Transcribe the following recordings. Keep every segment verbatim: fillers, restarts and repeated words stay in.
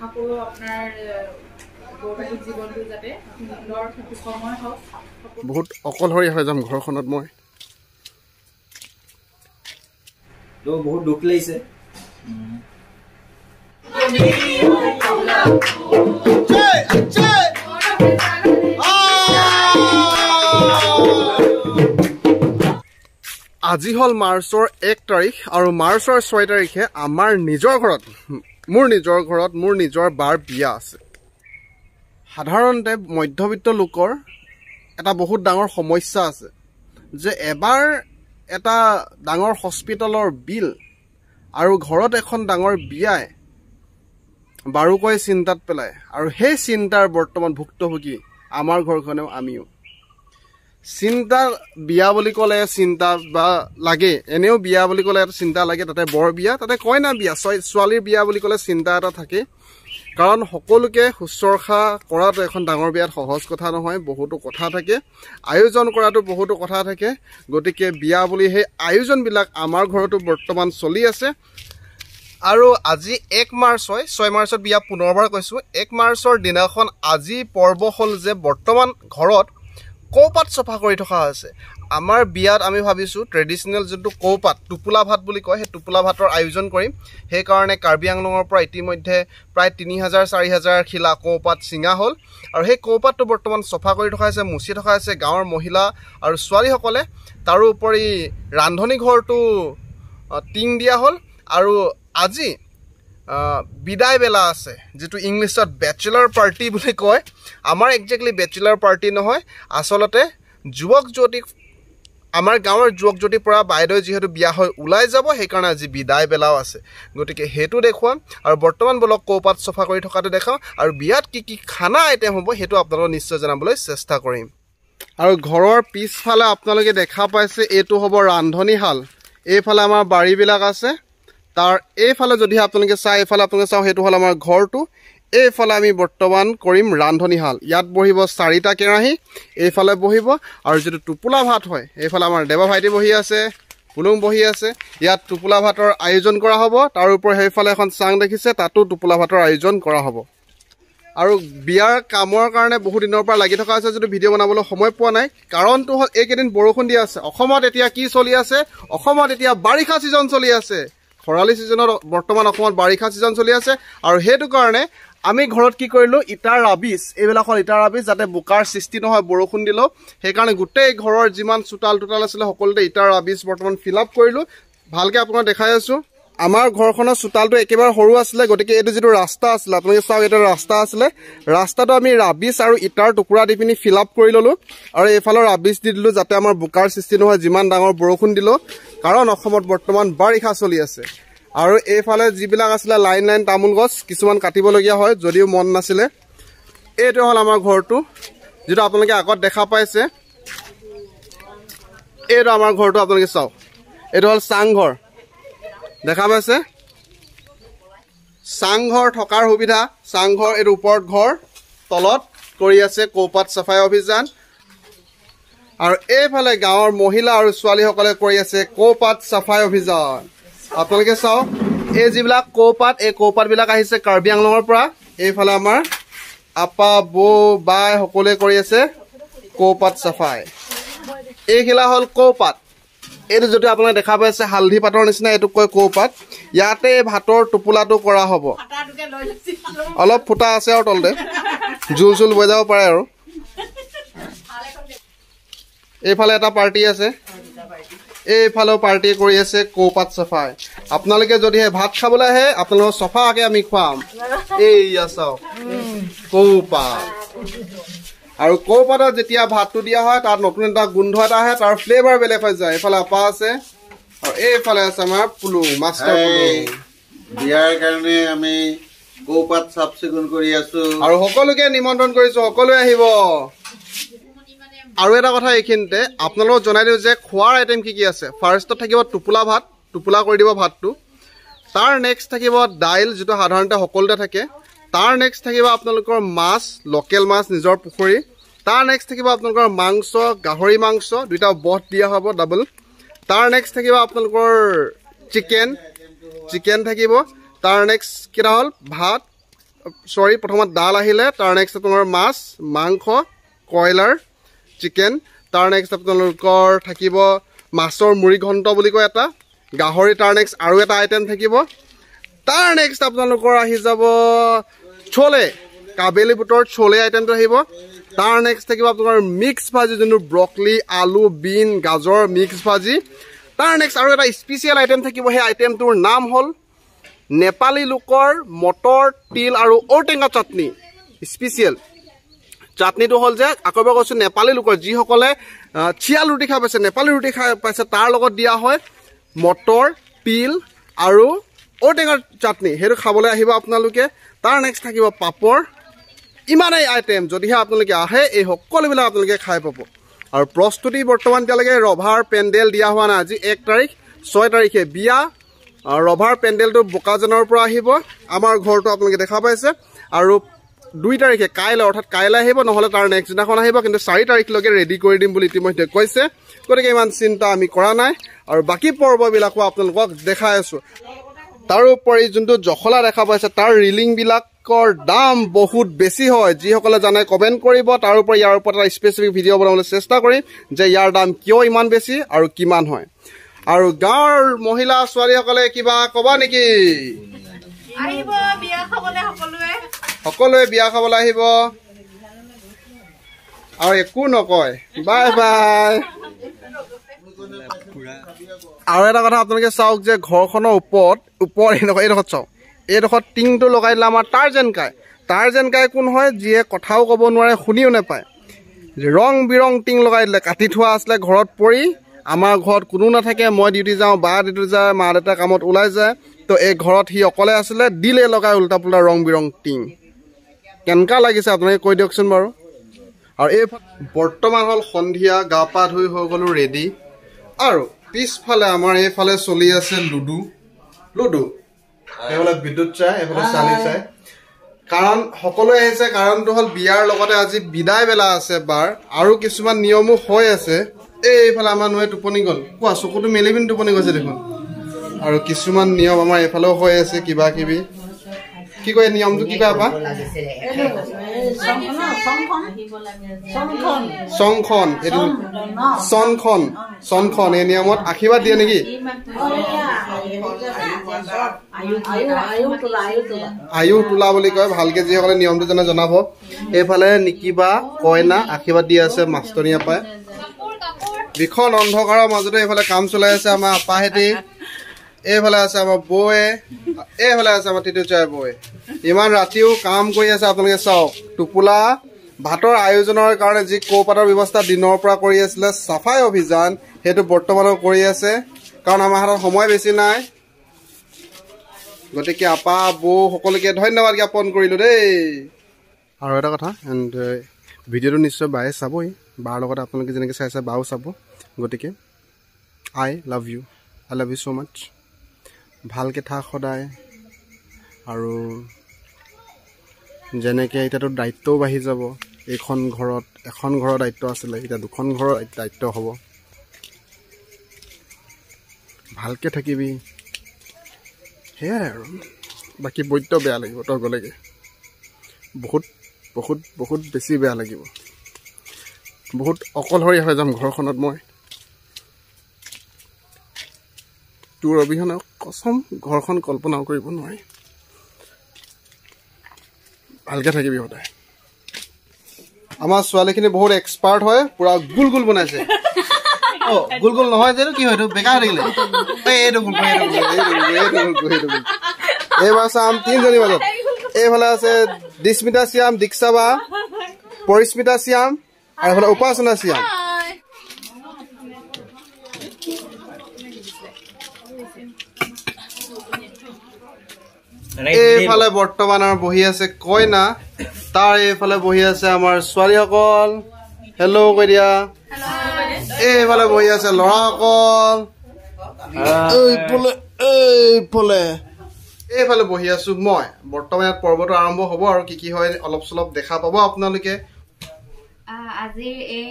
আশা কৰোঁ আপোনাৰ বৈবাহিক জীৱনটো যাতে সুন্দৰ সুখময় হওক। বহুত অকলশৰীয়া হৈ যাম ঘৰখনত মই। তো বহুত দুখ লাগিছে। আজি হল মাৰ্চৰ এক তাৰিখ আৰু মাৰ্চৰ ছয় তাৰিখে আমাৰ নিজৰ ঘৰত মোৰ নিজৰ ঘৰত মোৰ নিজৰ বাৰ বিয়া আছে। সাধাৰণতে মধ্যবিত্ত লোকৰ এটা বহুত ডাঙৰ সমস্যা আছে যে এবাৰ এটা ডাঙৰ হস্পিটেলৰ বিল আৰু ঘৰত এখন ডাঙৰ বিয়াই বাৰুকৈ চিন্তাত পেলায় আৰু সেই চিন্তাৰ বৰ্তমান ভুক্তভোগী আমাৰ ঘৰখনেও আমিও। চিন্তা বিয়া বুলি ক'লে চিন্তা বা লাগে, এনেও বিয়া বুলি ক'লে এটা চিন্তা লাগে, তাতে বৰ বিয়া তাতে কইনা বিয়া ছোৱালীৰ বিয়া বুলি ক'লে চিন্তা এটা থাকে, কাৰণ সকলোকে শুশ্ৰূষা কৰাটো এখন ডাঙৰ বিয়াত সহজ কথা নহয়, বহুতো কথা থাকে, আয়োজন কৰাটো বহুতো কথা থাকে। গতিকে বিয়া বুলি সেই আয়োজনবিলাক আমাৰ ঘৰতো বৰ্তমান চলি আছে। আৰু আজি এক মাৰ্চ হয়, ছয় মাৰ্চত বিয়া পুনৰবাৰ কৈছোঁ, এক মাৰ্চৰ দিনাখন আজি পৰ্ব হ'ল যে বৰ্তমান ঘৰত কৌপাত চফা কৰি থকা হৈছে। আমাৰ বিয়াত আমি ভাবিছোঁ ট্ৰেডিশ্যনেল যোনটো কৌপাত টোপোলা ভাত বুলি কয় সেই টোপোলা ভাতৰ আয়োজন কৰিম। সেইকাৰণে কাৰ্বি আংলঙৰ পৰা ইতিমধ্যে প্ৰায় তিনি হাজাৰ চাৰি হাজাৰ খিলা কৌপাত ছিঙা হ'ল আৰু সেই কৌপাতটো বৰ্তমান চফা কৰি থকা হৈছে, মুচি থকা হৈছে গাঁৱৰ মহিলা আৰু ছোৱালীসকলে। তাৰোপৰি ৰান্ধনী ঘৰটো টিং দিয়া হ'ল আৰু আজি বিদায় বেলা আছে, যিটো ইংলিছত বেচেলাৰ পাৰ্টি বুলি কয়। আমাৰ একজেক্টলি বেচেলাৰ পাৰ্টি নহয়, আচলতে যুৱক যুৱতীক আমাৰ গাঁৱৰ যুৱক যুৱতীৰ পৰা বাইদেউ যিহেতু বিয়া হৈ ওলাই যাব, সেইকাৰণে আজি বিদায় বেলাও আছে। গতিকে সেইটো দেখুৱাম আৰু বৰ্তমান বলক কৌপাত চফা কৰি থকাটো দেখাওঁ আৰু বিয়াত কি কি খানা আইটেম হ'ব সেইটো আপোনালোকক নিশ্চয় জনাবলৈ চেষ্টা কৰিম। আৰু ঘৰৰ পিছফালে আপোনালোকে দেখা পাইছে এইটো হ'ব ৰান্ধনীশাল, এইফালে আমাৰ বাৰীবিলাক আছে, তাৰ এইফালে যদি আপোনালোকে চাই এইফালে আপোনালোকে চাওঁ সেইটো হ'ল আমাৰ ঘৰটো। এইফালে আমি বৰ্তমান কৰিম ৰান্ধনীশাল, ইয়াত বহিব চাৰিটা কেৰাহী, এইফালে বহিব আৰু যিটো টোপোলা ভাত হয় এইফালে আমাৰ দেৱা ভাইটি বহি আছে, পুলুং বহি আছে, ইয়াত টোপোলা ভাতৰ আয়োজন কৰা হ'ব। তাৰ উপৰি সেইফালে এখন চাং দেখিছে, তাতো টোপোলা ভাতৰ আয়োজন কৰা হ'ব। আৰু বিয়াৰ কামৰ কাৰণে বহু দিনৰ পৰা লাগি থকা আছে, যদিও ভিডিঅ' বনাবলৈ সময় পোৱা নাই, কাৰণটো হ'ল এইকেইদিন বৰষুণ দিয়া আছে। অসমত এতিয়া কি চলি আছে? অসমত এতিয়া বাৰিষা ছিজন চলি আছে, খৰালি ছিজনত বৰ্তমান অসমত বাৰিষা ছিজন চলি আছে। আৰু সেইটো কাৰণে আমি ঘৰত কি কৰিলোঁ, ইটাৰ আবিজ এইবিলাক হ'ল, ইটাৰ আবিজ যাতে বোকাৰ সৃষ্টি নহয় বৰষুণ দিলেও, সেইকাৰণে গোটেই ঘৰৰ যিমান চোতাল টোতাল আছিলে সকলোতে ইটাৰ আবিজ বৰ্তমান ফিল আপ কৰিলোঁ। ভালকৈ আপোনাক দেখাই আছোঁ। আমাৰ ঘৰখনৰ চোতালটো একেবাৰে সৰু আছিলে, গতিকে এইটো যিটো ৰাস্তা আছিলে আপোনালোকে চাওক এইটো ৰাস্তা আছিলে, ৰাস্তাটো আমি আবিজ আৰু ইটাৰ টুকুৰা দি পিনি ফিল আপ কৰি ল'লোঁ আৰু এইফালৰ আবিজ দি দিলোঁ যাতে আমাৰ বোকাৰ সৃষ্টি নহয় যিমান ডাঙৰ বৰষুণ দিলেও, কাৰণ অসমত বৰ্তমান বাৰিষা চলি আছে। আৰু এইফালে যিবিলাক আছিলে লাইন লাইন তামোল গছ কিছুমান কাটিবলগীয়া হয়, যদিও মন নাছিলে। এইটো হ'ল আমাৰ ঘৰটো, যিটো আপোনালোকে আগত দেখা পাইছে, এইটো আমাৰ ঘৰটো আপোনালোকে চাওক। এইটো হ'ল চাংঘৰ, দেখা পাইছে চাংঘৰ, থকাৰ সুবিধা চাংঘৰ, এইটো ওপৰত ঘৰ, তলত কৰি আছে কৌপাত চাফাই অভিযান। আৰু এইফালে গাঁৱৰ মহিলা আৰু ছোৱালীসকলে কৰি আছে কৌপাত চাফাই অভিযান। আপোনালোকে চাওক এই যিবিলাক কৌপাত, এই কৌপাতবিলাক আহিছে কাৰ্বি আংলঙৰ পৰা। এইফালে আমাৰ আপা বৌ বাই সকলোৱে কৰি আছে কৌপাত চাফাই। এইখিলা হ'ল কৌপাত, এইটো যদি আপোনালোকে দেখা পাইছে হালধি পাতৰ নিচিনা, এইটোক কয় কৌপাত। ইয়াতে ভাতৰ টোপোলাটো কৰা হ'ব, অলপ ফুটা আছে আৰু তলতে জোল চোল বৈ যাব পাৰে। আৰু এইফালে এটা পাৰ্টি আছে, এইফালেও পাৰ্টি কৰি আছে কৌপাত চাফাই। আপোনালোকে যদিহে ভাত খাবলৈ আহে আপোনালোকক চফাকৈ আমি খুৱাম। এইয়া চাওক কৌপাত, আৰু কৌপাতত যেতিয়া ভাতটো দিয়া হয় তাত নতুন এটা গোন্ধ এটা আহে, তাৰ ফ্লেভাৰ বেলেগ হৈ যায়। এইফালে আপা আছে আৰু এইফালে আছে আমাৰ পুলুং মাষ্টাৰ পুলুং। বিয়াৰ কাৰণে আমি কৌপাত চাফ চিকুণ কৰি আছো আৰু সকলোকে নিমন্ত্ৰণ কৰিছো, সকলোৱে আহিব। আৰু এটা কথা এইখিনিতে আপোনালোকক জনাই দিওঁ যে খোৱাৰ আইটেম কি কি আছে। ফাৰ্ষ্টত থাকিব টোপোলা ভাত, টোপোলা কৰি দিব ভাতটো। তাৰ নেক্সট থাকিব দাইল, যিটো সাধাৰণতে সকলোতে থাকে। তাৰ নেক্সট থাকিব আপোনালোকৰ মাছ, লোকেল মাছ নিজৰ পুখুৰী। তাৰ নেক্সট থাকিব আপোনালোকৰ মাংস, গাহৰি মাংস দুইটা বট দিয়া হ'ব ডাবল। তাৰ নেক্সট থাকিব আপোনালোকৰ চিকেন, চিকেন থাকিব। তাৰ নেক্সট কেইটা হ'ল ভাত, sorry, প্ৰথমত ডাল আহিলে তাৰ নেক্সট তোমাৰ মাছ মাংস কয়লাৰ চিকেন তাৰ নেক্সট আপোনালোকৰ থাকিব মাছৰ মুৰি ঘন্ট বুলি কয় এটা গাহৰি তাৰ নেক্সট আৰু এটা আইটেম থাকিব তাৰ নেক্সট আপোনালোকৰ আহি যাব ছোলে কাবেলি বুটৰ ছোলে আইটেমটো আহিব তাৰ নেক্সট থাকিব আপোনাৰ মিক্স ভাজি যোন ব্ৰকলি আলু বিন গাজৰ মিক্স ভাজি তাৰ নেক্সট আৰু এটা স্পেশাল আইটেম থাকিব হে আইটেমটোৰ নাম হ'ল नेपाली लोकर मटर तिल और ओटेंगा चटनी स्पेशल चटनी तो हल जे आकबे कछु नेपाली लोकर जी हकले छियाल रोटी खा पैसे नेपाली रोटी खा पैसे तार लगत दिया होय मटर तिल और ओटेंगा चटनी हेर खाबले आहिबा आपना लके तार नेक्स्ट থাকিবা पापड़ इमानै आइटम जदिहे आपन लके आहे ए हकल बिला आपन लके खाय पाबो और प्रस्तुति वर्तमान दिया लगे रभार पेंडेल दिया हुआ ना आज एक तारिख छह तारिखे बिया रभार पेंडेल तो बोकाजनर पर आहिबो आमार घर तो आपनके देखा पाइसे आरो दुई तारिखे काइला अर्थात काइला आहिबो নহলে তাৰ नेक्स्ट দিনাখন আহিব কিন্তু চাৰি তাৰিখ লগে ৰেডি কৰি দিম বুলি ইতিমধ্যে কৈছে গৰকে ইমান চিন্তা আমি কৰা নাই আৰু বাকি পৰ্ববিলাকো আপোনালোকক দেখাই আছো তাৰ উপৰি যোনটো জখলা দেখা পাইছে তাৰ ৰিলিং বিলাকৰ দাম বহুত বেছি হয় যি সকলে জানে কমেন্ট কৰিব তাৰ উপৰি ইয়াৰ ওপৰত এটা স্পেসিফিক ভিডিও বনাবলৈ চেষ্টা কৰিম যে ইয়াৰ দাম কিয় ইমান বেছি আৰু কিমান হয় आरो गार महिला स्वारी हकले किबा कबा नेकी आइबो बिया खबले हकलुए हकलुए बिया खबले आइबो आरो एकु न कय बाय बाय आरो एटा कथा आपनके साउक जे घरखनो उपर उपर एनक एरख चाव एरख टिंग तो लगाइला आमा टार्जन काय टार्जन काय कोन होय जिए कथाओ कबो नोरे खुनिउ ने पाए रंग बिरंग टिंग लगाइले काटी थुआ आसले घरत परि আমাৰ ঘৰত কোনো না থাকে মই ডিউটি যাও বা ডিউটি যায় মা দেউতা কামত ওলাই যায় তো এই ঘৰত হি অকলে আছিল দিলে লগাই উল্টা পুল্টা ৰং বিৰং টিং কেনকা লাগিছে আপোনাক কৈ দিয়কচোন বাৰু আৰু এই বৰ্তমান হল সন্ধিয়া গা পা ধুই হৈ গলো ৰেডি আৰু পিছফালে আমাৰ এই ফালে চলি আছে লুডু লুডু এবালা বিদ্যুৎ চাই এবালা চালি চাই কাৰণ সকলোৱে আছে কাৰণটো হল বিয়াৰ লগতে আজি বিদায় বেলা আছে বাৰ আৰু কিছুমান নিয়মো হৈ আছে ए फला मानुए टुपनी गल कुआ सुकु तो मेलेबिन टुपनी गसे देखोन आरो किसुमान नियम आमा एफालो होय আছে কিবা কিবি কি কয় নিয়ম তো কিবা আপা সংখন সংখন সংখন এ নিয়মত আশীর্বাদ দিয়ে নেকি আয়ু তোলা বুলি কয় ভালকে যি হলে নিয়মটো জানা জনাব এফালে নিকিবা কয়না আশীর্বাদ দি আছে মাস্টৰী আপায় বিখন অন্ধকাৰৰ মাজতে এইফালে কাম চলাই আছে আমাৰ আপাহেতি এইফালে আছে আমাৰ বয়ে এইফালে আছে আমাৰ টিটুচাই বয়ে ইমান ৰাতিও কাম কৰি আছে আপোনালোকে চাওক টুপুলা ভাতৰ আয়োজনৰ কাৰণে যি কোপাৰৰ ব্যৱস্থা দিনৰ পৰা কৰি আছিলে সাফাই অভিযান হেতু বৰ্তমানৰ কৰি আছে কাৰণ আমাৰ হাতত সময় বেছি নাই গতিকে আপা বৌ সকলোকে ধন্যবাদ জ্ঞাপন কৰিলোঁ দেই আৰু এটা কথা এণ্ড ভিডিঅ'টো নিশ্চয় বাই চাবই बार लोग आपके जैसे चाहे बाव सब गति के आई लाभ यू आई लाभ यू सो माच भालके था सदा और जेनेके इतना दायित्व बढ़ी जा घर एन घर दायित्व आसले इतना दुखन घर दायित्व हम भालके थकिबि बाकी बहुत बेया लगे तक गलेगे बहुत बहुत बहुत बेसि बेया लगे बहुत अकलहरिया हो जाम घरखनत मैं तोर अभिहन कसम घरखन कल्पना करिब नय भालके থাকিবি হদায় आमार स्वालेखिनि बहुत एक्सपार्ट হয় পুরা গুলগুল বনাইছে ও গুলগুল নহয় যেন কি হয়তো বেকা হৈ গলে এই গুলগুল এই গুলগুল এই গুলগুল এই ভাষা আম তিন জনি বাজে এই ভালা আছে দিস্মিতা শ্যাম দীক্ষাবা পরিস্মিতা শ্যাম আর হলো উপাসনা সিয়াম এই ফলে বৰ্তমানৰ বহি আছে কইনা তাৰ এই ফলে বহি আছে আমাৰ স্বাৰীসকল হেল্ল' কৈ দিয়া এই ফলে বহি আছে লৰাসকল এই ফলে এই ফলে এই ফলে বহি আছো মই বৰ্তমানত পৰ্বত আৰম্ভ হ'ব আৰু কি কি হয় অলপ অলপ দেখা পাব আপোনালোকে আজি এই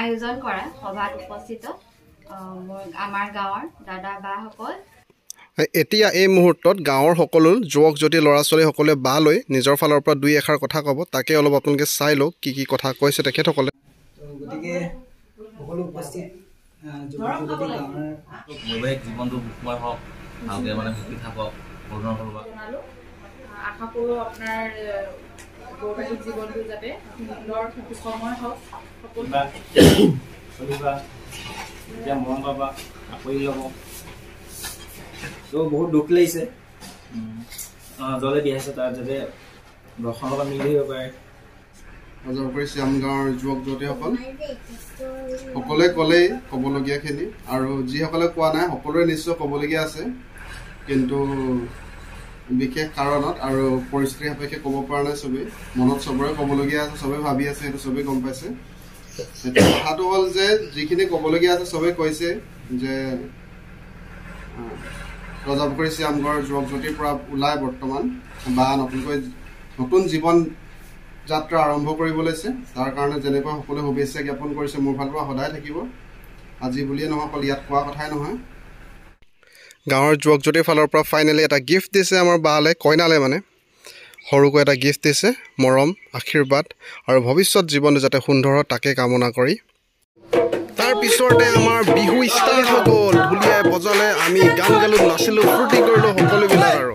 আয়োজন কৰা সভাত উপস্থিত আমাৰ গাঁৱৰ দাদা বা সকল এতিয়া এই মুহূৰ্তত গাঁৱৰ সকলো যুৱক যুৱতী ল'ৰা ছোৱালী সকলে বালৈ নিজৰ ফালৰ পৰা দুই এখাৰ কথা ক'ব তাকে অলপ আপোনালোকে চাই লওক কি কি কথা কৈছে তেখেত সকলে গতিকে সকলো উপস্থিত যুৱক যুৱতী গাঁৱৰ বৈবাহিক জীৱনটো সুখময় হওক ভালকৈ মানে সুখী থাকক বৰ্ণনা কৰবা আশা কৰোঁ আপোনাৰ বৈবাহিক জীৱনটো যাতে সুন্দৰ সুখময় হওক সকলোবা সকলোবা যে মন বাবা আকৰি লব तो बहुत दुख लगे जले विहाइसे तार जते रखन लगा मिल हो पाए हजर करि श्याम गांव जुवक जुवती हकल हकले कले कबलगिया खिनि आरो जि हकले कोआ ना हकले निश्चय कबलगिया आसे किंतु बिखे कारणत आरो परिस्थिति हपेखे कब पारना सबे मनत सबरे कबलगिया आसे सबे भाबी आसे एटा सबे गम पाइसे सेटा हात हल जे जिखिनि कबलगिया आसे सबे कइसे जे रजापुखुरी श्यामगढ़ जुवक जुवतीर परा उलाय बर्तमान बा नतुनकै नतुन जीवन यात्रा आरम्भ करिबोले से तार कारणे जेनेबा हकले हबिसे ज्ञापन करिसे मोर फालवा हदाय থাকিব আজি বুলিয়ে নহয় কল ইয়াত কোৱা কথাই নহয় গাঁৱৰ जुवक जुवतीर ফালৰ পৰা ফাইনালি এটা গিফট দিছে আমাৰ বালে কইনালে মানে হৰুক এটা গিফট দিছে মৰম আশীৰ্বাদ আৰু ভৱিষ্যত জীৱন যাতে সুন্দৰ তাকে কামনা কৰি तार पिछरते आमार बिहु स्टार हकल ढुलियाय बजाले आमी गान गालो नाचिलो फुर्ति करलो हकलोबिला आरो